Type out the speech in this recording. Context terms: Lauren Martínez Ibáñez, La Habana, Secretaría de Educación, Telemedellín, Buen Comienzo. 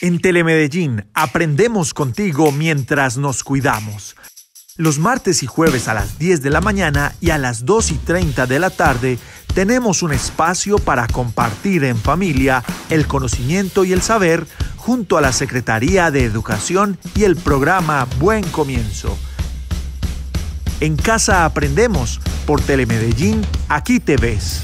En Telemedellín aprendemos contigo mientras nos cuidamos. Los martes y jueves a las 10 de la mañana y a las 2:30 de la tarde tenemos un espacio para compartir en familia el conocimiento y el saber junto a la Secretaría de Educación y el programa Buen Comienzo. En casa aprendemos por Telemedellín, aquí te ves.